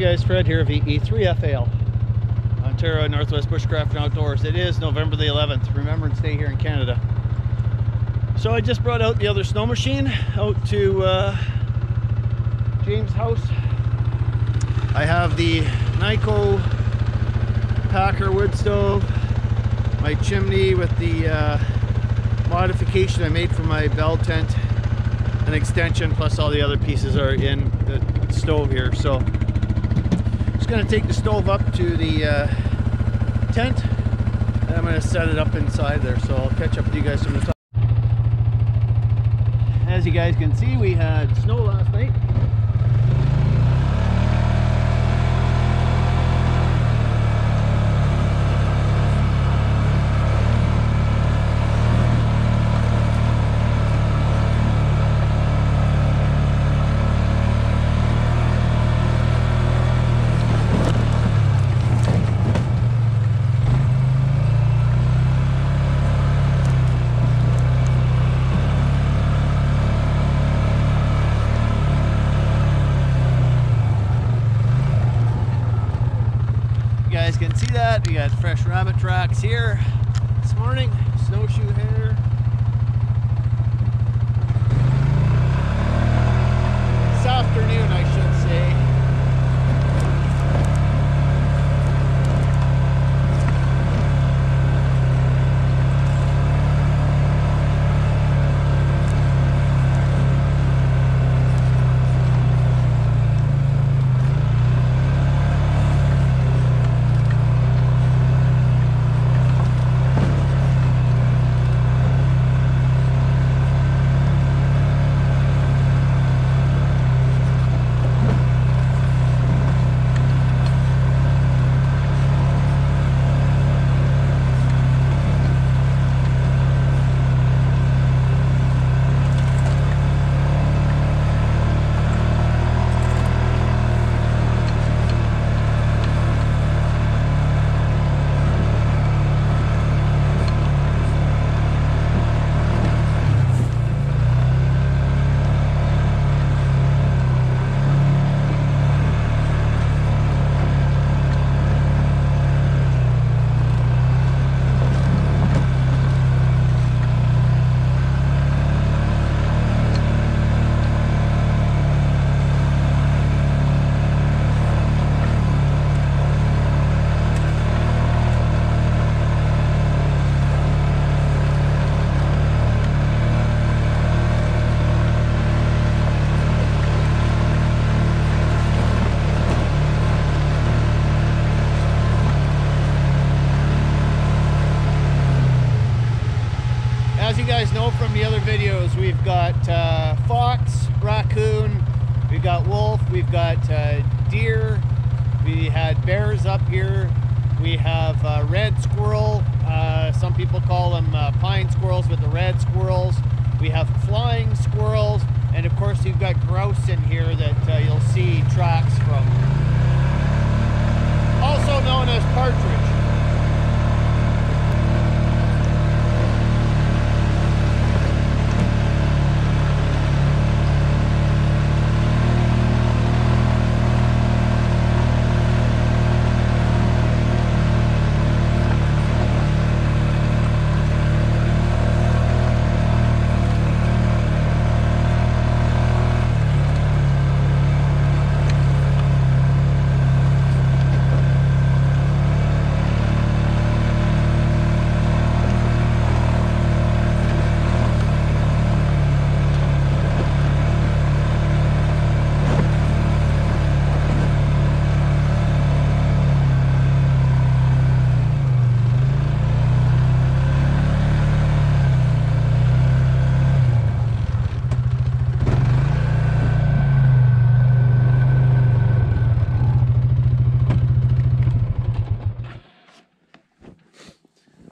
Hey guys, Fred here, VE3FAL, Ontario Northwest Bushcraft and Outdoors. It is November the 11th. Remembrance Day here in Canada. So I just brought out the other snow machine out to James' house. I have the Nikko Packer wood stove, my chimney with the modification I made for my bell tent, an extension, plus all the other pieces are in the stove here. So I'm just going to take the stove up to the tent, and I'm going to set it up inside there. So I'll catch up with you guys from the top. As you guys can see, we had snow last night. Can see that we got fresh rabbit tracks here this morning, snowshoe hare, this afternoon I should know from the other videos. We've got fox, raccoon, we've got wolf, we've got deer, we had bears up here, we have red squirrel, some people call them pine squirrels, but the red squirrels, we have flying squirrels, and of course you've got grouse in here that you'll see tracks from, also known as partridge.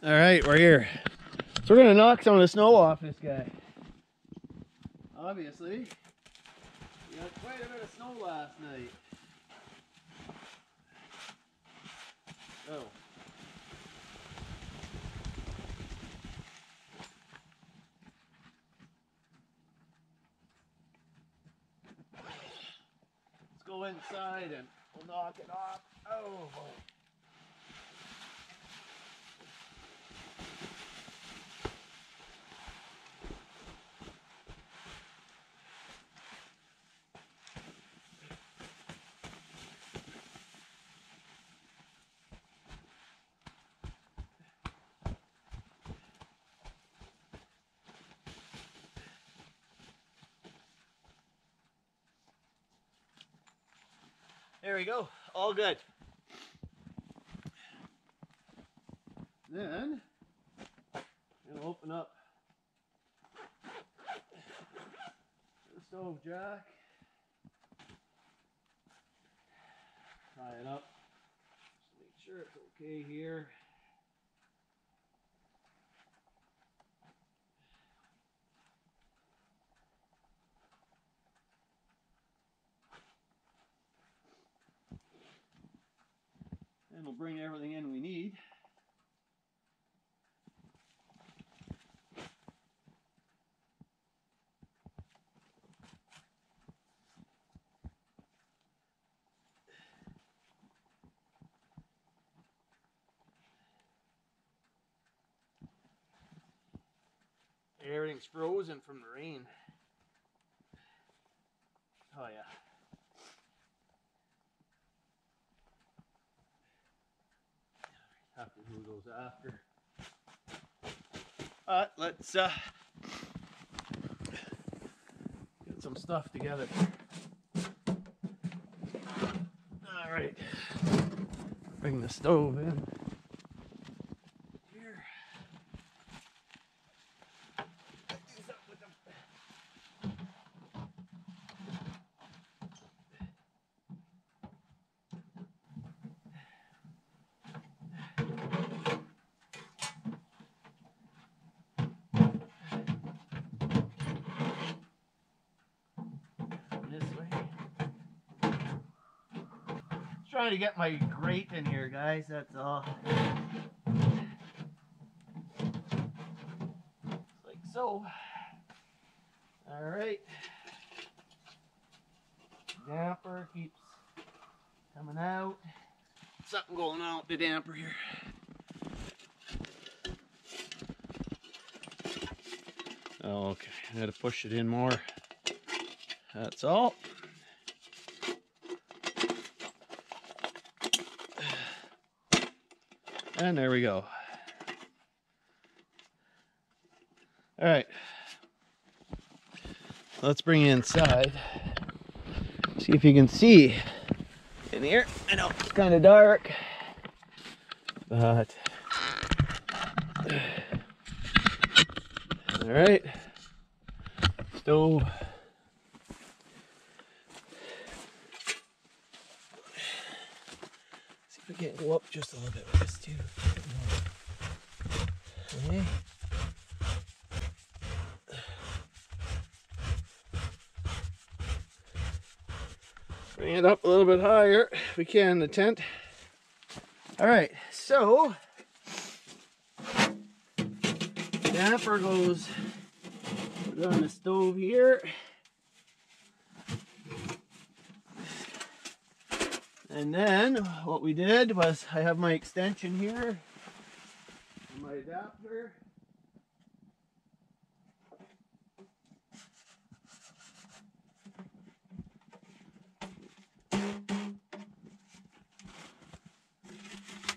All right, we're here. So we're gonna knock some of the snow off this guy. Obviously, we got quite a bit of snow last night. Oh. Let's go inside and We'll knock it off. Oh boy. There we go, all good. Then I'm gonna open up the stove jack, tie it up, just make sure it's okay here. And we'll bring everything in we need. Everything's frozen from the rain. Oh yeah. After who goes after. All right, let's get some stuff together. All right, bring the stove in here. Get these up with them. Trying to get my grate in here, guys, that's all. Like so. Alright. Damper keeps coming out. Something going on with the damper here. Oh, okay, I gotta push it in more. That's all. And there we go. All right, let's bring it inside. See if you can see in here. I know it's kind of dark, but all right. Stove. We can go up just a little bit with this too. Okay. Bring it up a little bit higher if we can, the tent. Alright, so damper goes on the stove here. And then what we did was I have my extension here, my adapter.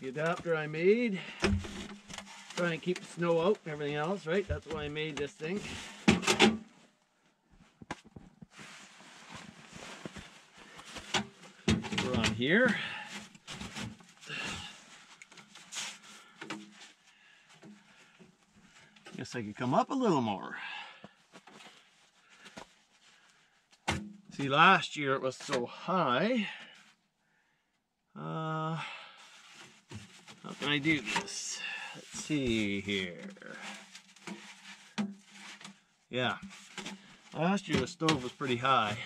The adapter I made, trying to keep the snow out and everything else, right? That's why I made this thing. Here. Guess I could come up a little more. See, last year it was so high. How can I do this? Let's see here. Yeah, last year the stove was pretty high.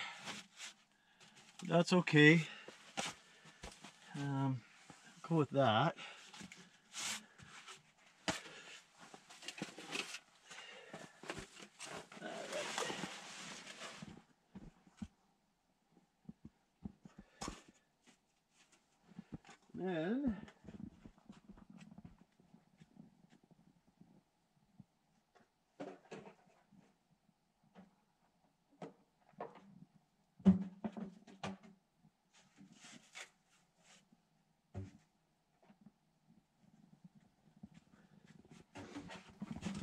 That's okay. Go with that. All right. then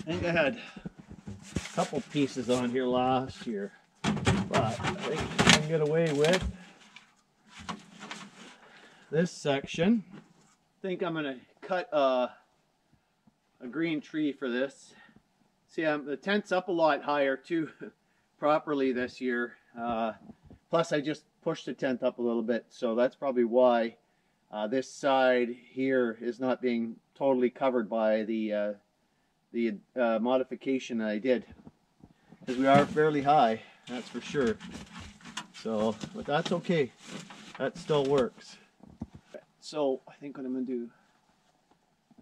I think I had a couple pieces on here last year, but I think I can get away with this section. I think I'm going to cut a green tree for this. See, the tent's up a lot higher too properly this year. Plus I just pushed the tent up a little bit, so that's probably why this side here is not being totally covered by the modification that I did, because we are fairly high, that's for sure. So, but that's okay, that still works. So I think what I'm gonna do,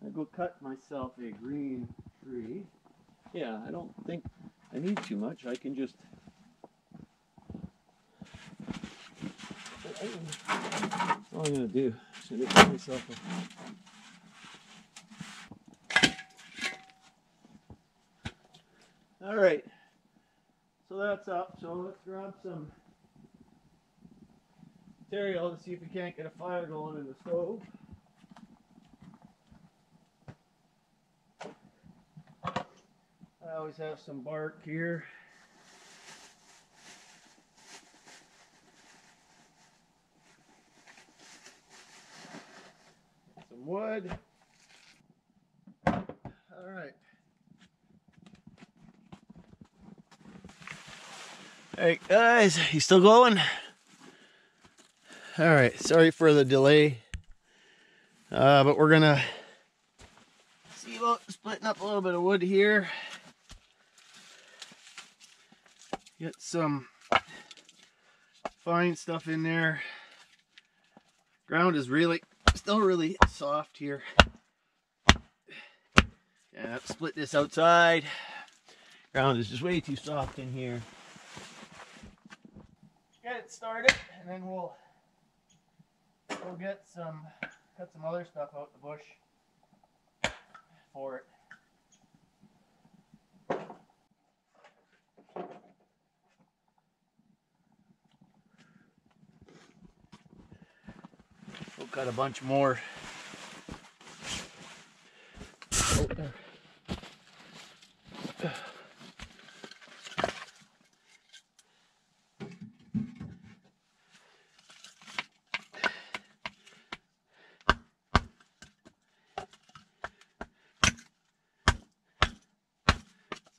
I'm gonna go cut myself a green tree. Yeah, I don't think I need too much. I can just that's all I'm gonna do. I'm gonna cut myself a all right, so that's up. So let's grab some material to see if we can't get a fire going in the stove. I always have some bark here. Some wood. All right. Alright guys, you still going? Alright, sorry for the delay. But we're gonna see about splitting up a little bit of wood here. Get some fine stuff in there. Ground is really, still really soft here. Yeah, split this outside. Ground is just way too soft in here. Get it started, and then we'll get some other stuff out the bush for it. We'll cut a bunch more. Oh, there.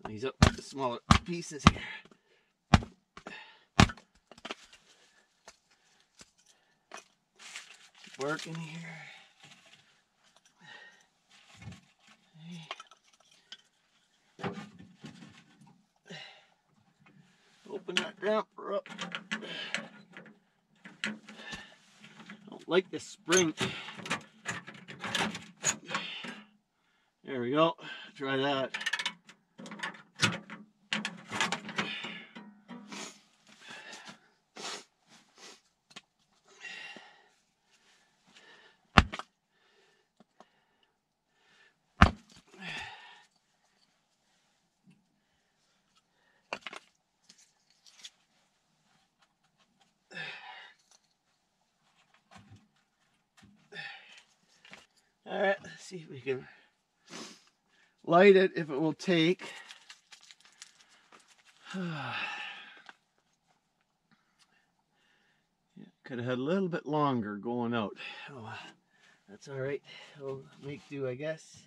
These up with the smaller pieces here. Keep working here. Okay. Open that damper up. I don't like this spring. There we go. Try that. Alright, let's see if we can light it, if it will take. Yeah, could have had a little bit longer going out. Oh, that's alright. We'll make do, I guess.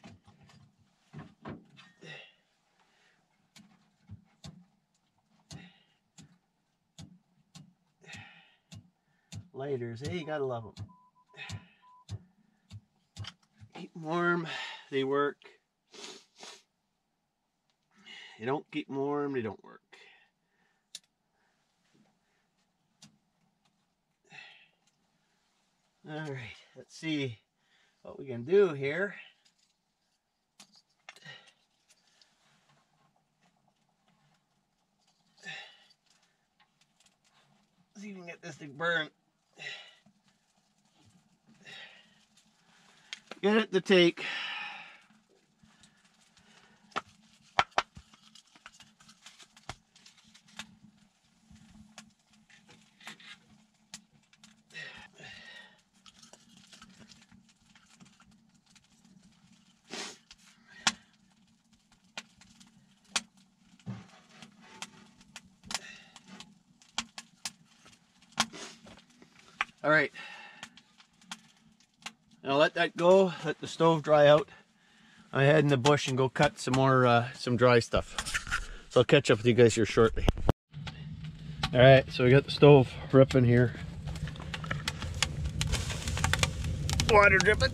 Lighters, hey, you gotta love them. Warm, they work. They don't keep warm, they don't work. All right, let's see what we can do here. See if we can get this to burn. Edit the take. All right, now let that go, let the stove dry out. I'm gonna head in the bush and go cut some more, some dry stuff. So I'll catch up with you guys here shortly. All right, so we got the stove ripping here. Water dripping.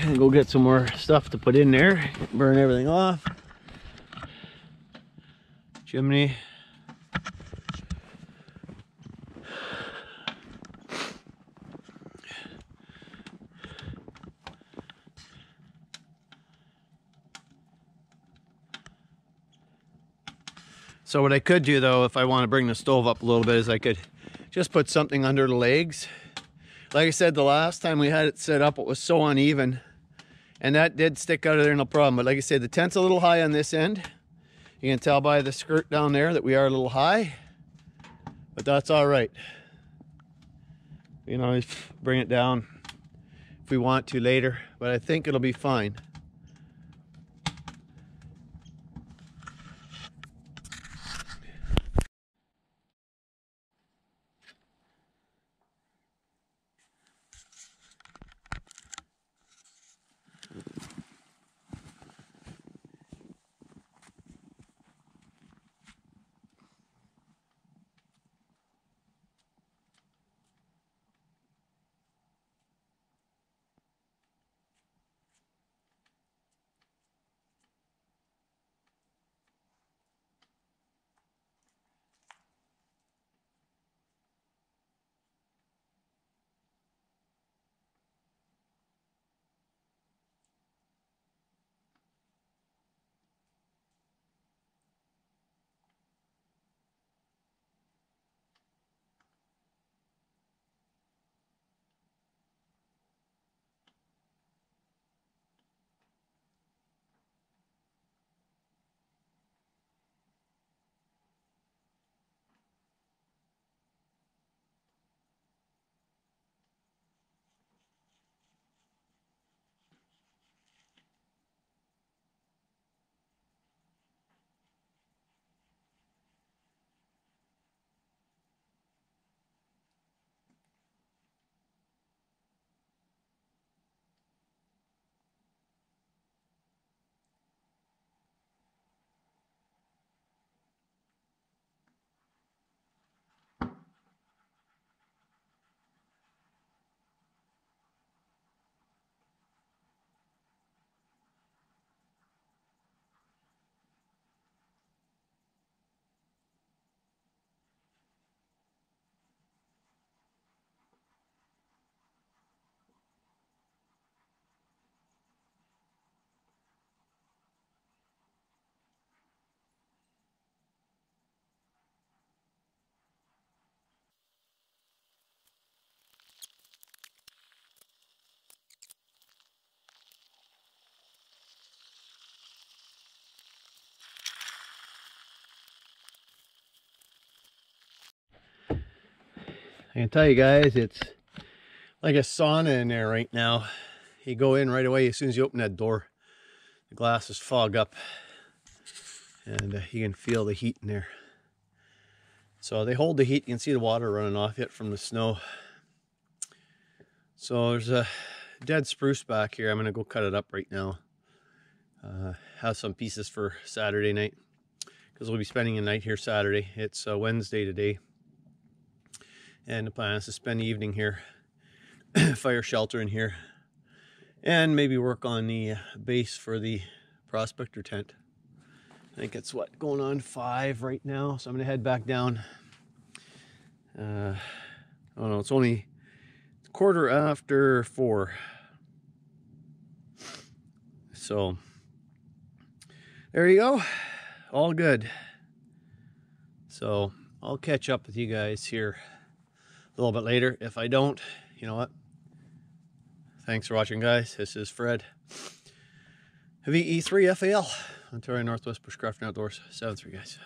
And go get some more stuff to put in there, burn everything off. Chimney. So what I could do though, if I want to bring the stove up a little bit, is I could just put something under the legs. Like I said, the last time we had it set up, it was so uneven. And that did stick out of there, no problem. But like I said, the tent's a little high on this end. You can tell by the skirt down there that we are a little high. But that's all right. You know, we can always bring it down if we want to later. But I think it'll be fine. I can tell you guys, it's like a sauna in there right now. You go in right away as soon as you open that door. The glasses fog up and you can feel the heat in there. So they hold the heat. You can see the water running off it from the snow. So there's a dead spruce back here. I'm going to go cut it up right now. Have some pieces for Saturday night because we'll be spending a night here Saturday. It's Wednesday today. And the plan is to spend the evening here, fire shelter in here, and maybe work on the base for the Prospector tent. I think it's what, going on 5 right now, so I'm going to head back down. Oh no, it's only quarter after 4. So, there you go, all good. So, I'll catch up with you guys here a little bit later. If I don't, you know what, Thanks for watching, guys. This is Fred, VE3FAL, Ontario Northwest Bushcraft and Outdoors, 7-3, guys.